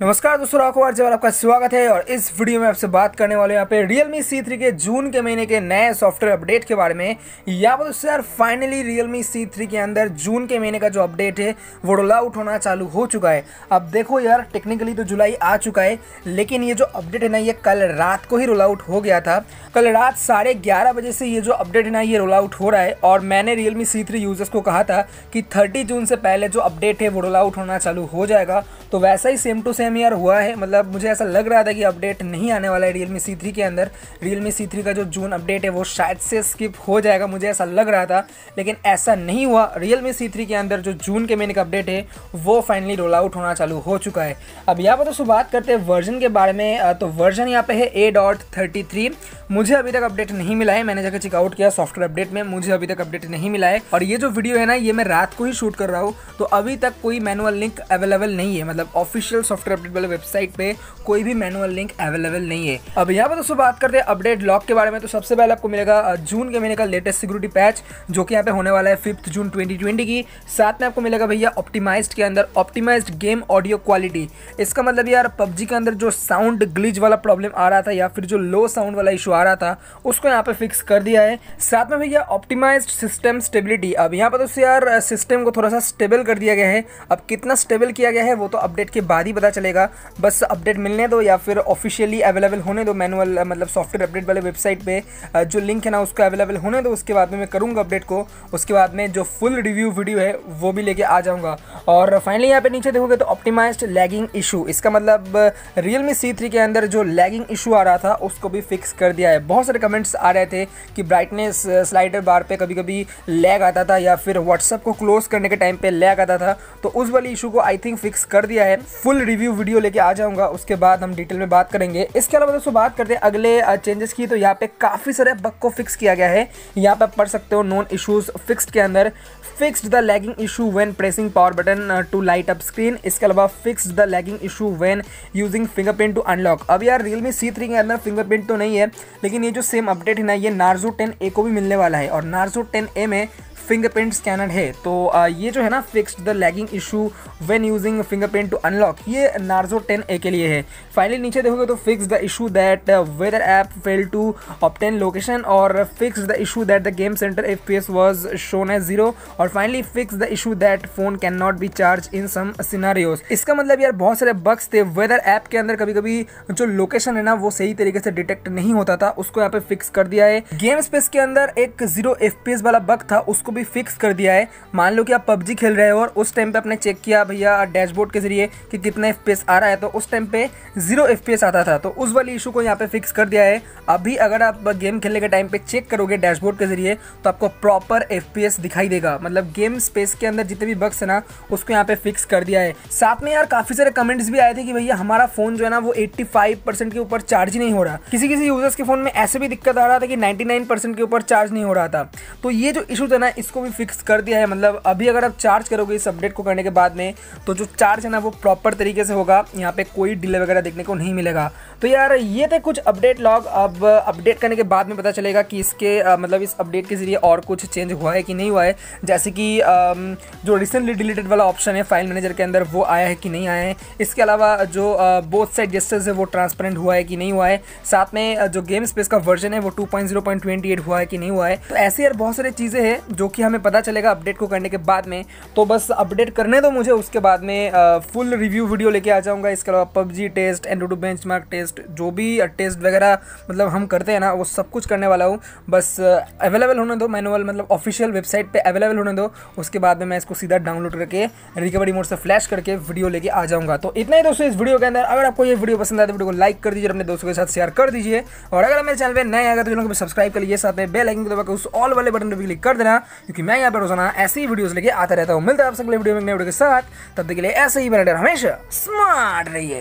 नमस्कार दोस्तों, राखवार जवाब आपका स्वागत है। और इस वीडियो में आपसे बात करने वाले हैं यहाँ पे Realme C3 के जून के महीने के नए सॉफ्टवेयर अपडेट के बारे में। या पर दोस्तों यार फाइनली Realme C3 के अंदर जून के महीने का जो अपडेट है वो रोल आउट होना चालू हो चुका है। अब देखो यार, टेक्निकली तो जुलाई आ चुका है, लेकिन ये जो अपडेट है ना, ये कल रात को ही रोल आउट हो गया था। कल रात 11:30 बजे से ये जो अपडेट है ना, ये रोल आउट हो रहा है। और मैंने Realme C3 यूजर्स को कहा था कि 30 जून से पहले जो अपडेट है वो रोल आउट होना चालू हो जाएगा। तो वैसा ही सेम टू सेम यार हुआ है। मतलब मुझे ऐसा लग रहा था कि अपडेट नहीं आने वाला है Realme C3 के अंदर। Realme C3 का जो जून अपडेट है वो शायद से स्किप हो जाएगा, मुझे ऐसा लग रहा था, लेकिन ऐसा नहीं हुआ। Realme C3 के अंदर जो जून के महीने का अपडेट है वो फाइनली रोल आउट होना चालू हो चुका है। अब यहाँ पर दोस्तों बात करते हैं वर्जन के बारे में, तो वर्जन यहाँ पे है 8.33। मुझे अभी तक अपडेट नहीं मिला है, मैंने जाकर चेकआउट किया सॉफ्टवेयर अपडेट में, मुझे अभी तक अपडेट नहीं मिला है। और ये जो वीडियो है ना, ये मैं रात को ही शूट कर रहा हूँ, तो अभी तक कोई मैनुअल लिंक अवेलेबल नहीं है। मतलब ऑफिशियल सॉफ्टवेयर अपडेट वाले वेबसाइट पे कोई भी मैनुअल लिंक अवेलेबल नहीं है। अब यहाँ पर दोस्तों बात करते हैं अपडेट लॉक के बारे में, तो सबसे पहले आपको मिलेगा जून के महीने का लेटेस्ट सिक्योरिटी पैच, जो कि यहाँ पे होने वाला है 5 जून 2020 की। साथ में आपको मिलेगा भैया ऑप्टिमाइज्ड के अंदर ऑप्टिमाइज्ड गेम ऑडियो क्वालिटी। इसका मतलब यार PUBG के अंदर जो साउंड ग्लिच वाला प्रॉब्लम आ रहा था या फिर जो लो साउंड वाला इशू आ रहा था, उसको यहाँ पे फिक्स कर दिया है। साथ में भैया ऑप्टिमाइज्ड सिस्टम स्टेबिलिटी। अब यहाँ पर दोस्तों यार सिस्टम को थोड़ा सा स्टेबल कर दिया गया है। अब कितना स्टेबल किया गया है वो तो अपडेट के बाद ही पता चलेगा, बस अपडेट मिलने दो या फिर ऑफिशियली अवेलेबल होने दो मैनुअल, मतलब सॉफ्टवेयर अपडेट वाले वेबसाइट पे जो लिंक है ना उसका अवेलेबल होने दो। उसके बाद में मैं करूँगा अपडेट को, उसके बाद में जो फुल रिव्यू वीडियो है वो भी लेके आ जाऊँगा। और फाइनली यहाँ पे नीचे देखोगे तो ऑप्टिमाइज्ड लैगिंग इशू, इसका मतलब Realme C3 के अंदर जो लैगिंग इशू आ रहा था उसको भी फिक्स कर दिया है। बहुत सारे कमेंट्स आ रहे थे कि ब्राइटनेस स्लाइडर बार पे कभी कभी लैग आता था या फिर व्हाट्सअप को क्लोज करने के टाइम पे लैग आता था, तो उस वाली इशू को आई थिंक फिक्स कर दिया है। फुल रिव्यू वीडियो लेके आ जाऊंगा, उसके बाद हम डिटेल में बात करेंगे। इसके अलावा दोस्तों बात करते हैं अगले चेंजेस की, तो यहाँ पे काफ़ी सारे बग को फिक्स किया गया है। यहाँ पे पढ़ सकते हो नॉन इशूज़ फिक्स्ड के अंदर, fixed the lagging issue when pressing power button to light up screen. इसके अलावा fixed the lagging issue when using fingerprint to unlock. अब यार Realme C3 के अंदर फिंगरप्रिंट तो नहीं है, लेकिन ये जो सेम अपडेट है ना, ये Narzo 10A को भी मिलने वाला है। और Narzo 10A में फिंगरप्रिंट स्कैनर है, तो ये जो है ना fixed the lagging issue when using fingerprint to unlock, ये Narzo 10A के लिए है। फाइनली नीचे देखोगे तो fix the issue that weather app fail to obtain location, और fix the issue that the game center FPS was shown as 0, और finally fix the issue that phone can not be charge in some scenarios. इसका मतलब यार बहुत सारे bugs थे weather app के अंदर, कभी कभी जो लोकेशन है ना वो सही तरीके से डिटेक्ट नहीं होता था, उसको यहाँ पे फिक्स कर दिया है। गेम स्पेस के अंदर एक 0 FPS वाला बग था, उसको भी फिक्स कर दिया है। मान लो कि आप PUBG खेल रहे हो और उस टाइम पे आपने चेक किया भैया डैशबोर्ड के जरिए कि कितना FPS आ रहा है, तो उस टाइम पे 0 FPS आता था, तो उस वाली इशू को यहाँ पे फिक्स कर दिया है। अभी अगर आप गेम खेलने के टाइम पे चेक करोगे डैशबोर्ड के जरिए तो आपको प्रॉपर FPS दिखाई देगा। मतलब गेम स्पेस के अंदर जितने भी बग्स है ना उसको यहाँ पे फिक्स कर दिया है। साथ में यार काफी सारे कमेंट्स भी आए थे कि भैया हमारा फोन जो है ना वो 85% के ऊपर चार्ज नहीं हो रहा। किसी किसी यूजर्स के फोन में ऐसे भी दिक्कत आ रहा था कि 99% के ऊपर चार्ज नहीं हो रहा था, तो ये जो इशू था ना इसको भी फिक्स कर दिया है। मतलब अभी अगर आप चार्ज करोगे इस अपडेट को करने के बाद में, तो जो चार्ज है ना वो प्रॉपर तरीके से होगा, यहाँ पे कोई डिले वगैरह देखने को नहीं मिलेगा। तो यार ये थे कुछ अपडेट लॉग। अब अपडेट करने के बाद में पता चलेगा कि इसके मतलब इस अपडेट के जरिए और कुछ चेंज हुआ है कि नहीं हुआ है। जैसे कि जो रिसेंटली डिलीटेड वाला ऑप्शन है फाइल मैनेजर के अंदर वो आया है कि नहीं आया है। इसके अलावा जो बोथ साइड जेस्टर्स है वो ट्रांसपेरेंट हुआ है कि नहीं हुआ है। साथ में जो गेम स्पेस का वर्जन है वो 2.0.28 हुआ है कि नहीं हुआ है। तो ऐसे यार बहुत सारी चीज़ें हैं जो कि हमें पता चलेगा अपडेट को करने के बाद में। तो बस अपडेट करने दो मुझे, उसके बाद में फुल रिव्यू वीडियो लेके आ जाऊंगा। इसके अलावा PUBG टेस्ट, एंड्रोडो बेंचमार्क टेस्ट, जो भी टेस्ट वगैरह मतलब हम करते हैं ना वो सब कुछ करने वाला हूँ। बस अवेलेबल होने दो मैनुअल, मतलब ऑफिशियल वेबसाइट पे अवेलेबल होने दो, उसके बाद में मैं इसको सीधा डाउनलोड करके रिकवरी मोड से फ्लैश करके वीडियो लेके आ जाऊँगा। तो इतना ही दोस्तों इस वीडियो के अंदर। अगर आपको ये वीडियो पसंद आए तो वीडियो को लाइक कर दीजिए, अपने दोस्तों के साथ शेयर कर दीजिए। और अगर मेरे चैनल पर नए आएगा तो चैनल को सब्सक्राइब कर लीजिए, साथ में बेल आइकन को दबाकर उस ऑल वाले बटन पर भी क्लिक कर देना, क्योंकि मैं यहाँ पर रोजाना ऐसी ही वीडियोस लेके आता रहता हूँ। मिलता है आपसे अगले वीडियो में नए वीडियो के साथ, तब तक के लिए ऐसे ही बने रहिए, हमेशा स्मार्ट रहिए।